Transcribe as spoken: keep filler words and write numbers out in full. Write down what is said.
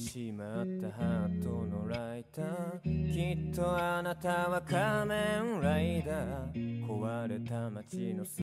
しまったハートのライター、きっとあなたは仮面ライダー、壊れた街のス